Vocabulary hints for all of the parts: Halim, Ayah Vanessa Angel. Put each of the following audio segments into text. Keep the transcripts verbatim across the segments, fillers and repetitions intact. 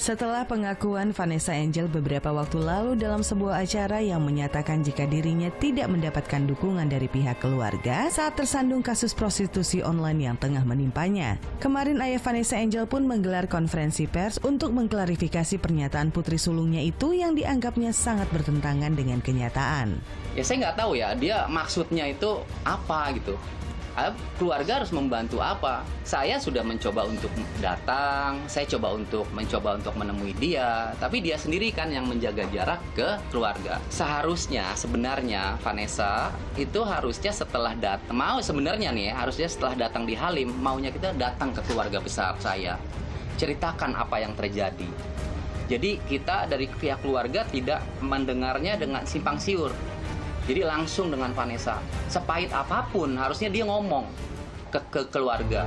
Setelah pengakuan Vanessa Angel beberapa waktu lalu dalam sebuah acara yang menyatakan jika dirinya tidak mendapatkan dukungan dari pihak keluarga saat tersandung kasus prostitusi online yang tengah menimpanya. Kemarin ayah Vanessa Angel pun menggelar konferensi pers untuk mengklarifikasi pernyataan putri sulungnya itu yang dianggapnya sangat bertentangan dengan kenyataan. Ya saya nggak tahu ya, dia maksudnya itu apa gitu. Keluarga harus membantu apa? Saya sudah mencoba untuk datang, saya coba untuk mencoba untuk menemui dia, tapi dia sendiri kan yang menjaga jarak ke keluarga. Seharusnya sebenarnya Vanessa itu harusnya setelah datang, mau sebenarnya nih harusnya setelah datang di Halim, maunya kita datang ke keluarga besar saya, ceritakan apa yang terjadi. Jadi kita dari pihak keluarga tidak mendengarnya dengan simpang siur. Jadi langsung dengan Vanessa, sepahit apapun harusnya dia ngomong ke, ke keluarga.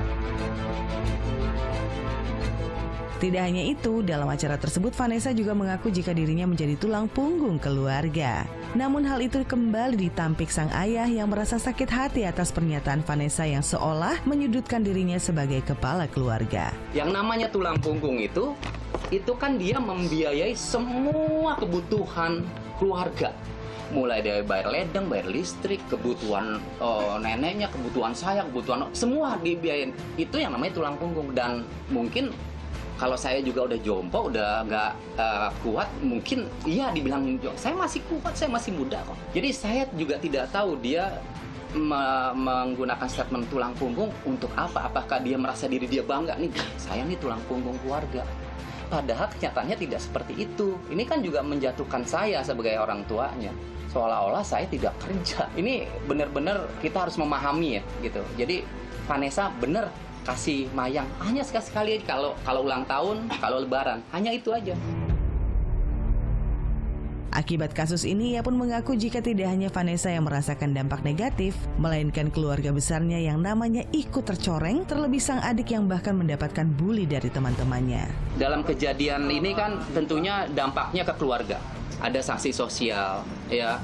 Tidak hanya itu, dalam acara tersebut Vanessa juga mengaku jika dirinya menjadi tulang punggung keluarga. Namun hal itu kembali ditampik sang ayah yang merasa sakit hati atas pernyataan Vanessa yang seolah menyudutkan dirinya sebagai kepala keluarga. Yang namanya tulang punggung itu, itu kan dia membiayai semua kebutuhan keluarga. Mulai dari bayar ledeng, bayar listrik, kebutuhan uh, neneknya, kebutuhan saya, kebutuhan semua dibiayain. Itu yang namanya tulang punggung. Dan mungkin kalau saya juga udah jompo, udah nggak uh, kuat, mungkin iya dibilang saya masih kuat, saya masih muda kok. Jadi saya juga tidak tahu dia me menggunakan statement tulang punggung untuk apa. Apakah dia merasa diri dia bangga nih, saya nih tulang punggung keluarga. Padahal kenyataannya tidak seperti itu. Ini kan juga menjatuhkan saya sebagai orang tuanya. Seolah-olah saya tidak kerja. Ini benar-benar kita harus memahami ya, gitu. Jadi Vanessa benar kasih mayang hanya sekali-sekali aja, kalau kalau ulang tahun, kalau Lebaran, hanya itu aja. Akibat kasus ini, ia pun mengaku jika tidak hanya Vanessa yang merasakan dampak negatif, melainkan keluarga besarnya yang namanya ikut tercoreng, terlebih sang adik yang bahkan mendapatkan bully dari teman-temannya. Dalam kejadian ini kan tentunya dampaknya ke keluarga. Ada sanksi sosial, ya.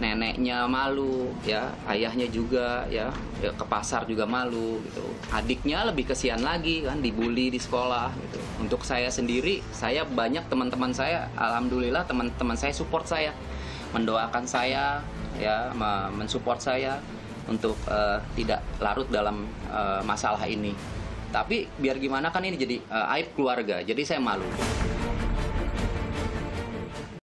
Neneknya malu, ya, ayahnya juga, ya, ya ke pasar juga malu, gitu. Adiknya lebih kesian lagi, kan, dibully di sekolah, gitu. Untuk saya sendiri, saya banyak teman-teman saya, alhamdulillah teman-teman saya support saya, mendoakan saya, ya, mensupport saya untuk uh, tidak larut dalam uh, masalah ini. Tapi biar gimana kan ini jadi uh, aib keluarga, jadi saya malu.